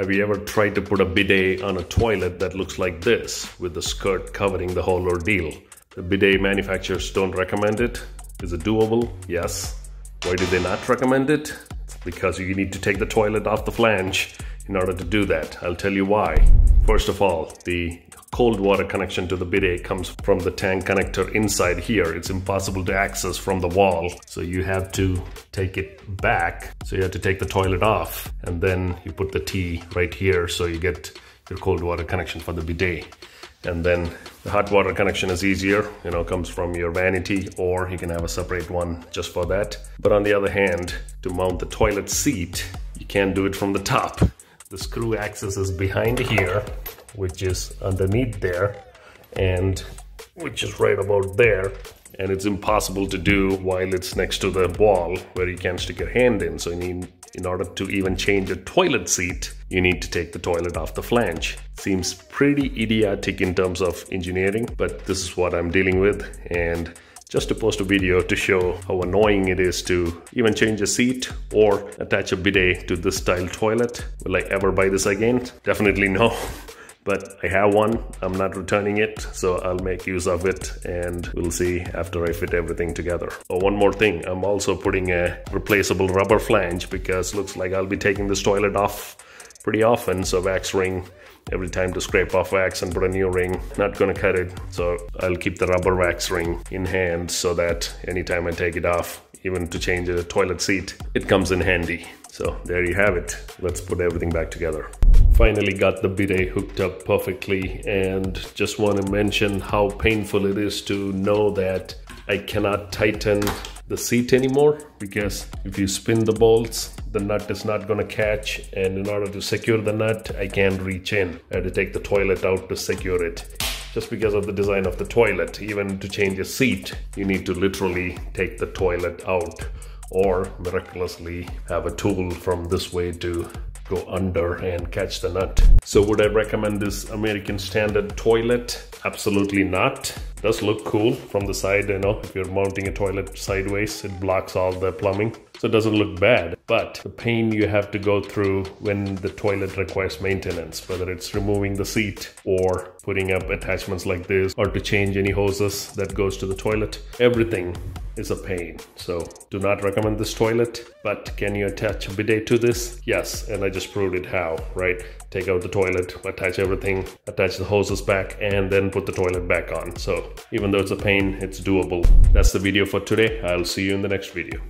Have you ever tried to put a bidet on a toilet that looks like this, with the skirt covering the whole ordeal? The bidet manufacturers don't recommend it. Is it doable? Yes. Why do they not recommend it? It's because you need to take the toilet off the flange in order to do that. I'll tell you why. First of all, the cold water connection to the bidet comes from the tank connector inside here. It's impossible to access from the wall, so you have to take it back. So you have to take the toilet off, and then you put the T right here, so you get your cold water connection for the bidet. And then the hot water connection is easier, you know, comes from your vanity, or you can have a separate one just for that. But on the other hand, to mount the toilet seat, you can't do it from the top. The screw axis is behind here, which is underneath there, and which is right about there, and it's impossible to do while it's next to the wall where you can't stick your hand in. So you need, in order to even change a toilet seat, you need to take the toilet off the flange. Seems pretty idiotic in terms of engineering, but this is what I'm dealing with, and just to post a video to show how annoying it is to even change a seat or attach a bidet to this style toilet. Will I ever buy this again? Definitely no. But I have one, I'm not returning it, so I'll make use of it, and we'll see after I fit everything together. Oh, one more thing, I'm also putting a replaceable rubber flange because looks like I'll be taking this toilet off pretty often, so wax ring every time to scrape off wax and put a new ring. Not gonna cut it, so I'll keep the rubber wax ring in hand so that anytime I take it off, even to change a toilet seat, it comes in handy. So there you have it. Let's put everything back together. Finally got the bidet hooked up perfectly, and just want to mention how painful it is to know that I cannot tighten the seat anymore, because if you spin the bolts, the nut is not gonna catch, and in order to secure the nut, I can't reach in. I had to take the toilet out to secure it. Just because of the design of the toilet, even to change a seat, you need to literally take the toilet out, or miraculously have a tool from this way to go under and catch the nut. So would I recommend this American standard toilet? Absolutely not. It does look cool from the side, you know, if you're mounting a toilet sideways, it blocks all the plumbing. So it doesn't look bad, but the pain you have to go through when the toilet requires maintenance, whether it's removing the seat or putting up attachments like this, or to change any hoses that goes to the toilet, everything is a pain. So do not recommend this toilet. But can you attach a bidet to this? Yes, and I just proved it how, right? Take out the toilet, attach everything, attach the hoses back, and then put the toilet back on. So even though it's a pain, it's doable. That's the video for today. I'll see you in the next video.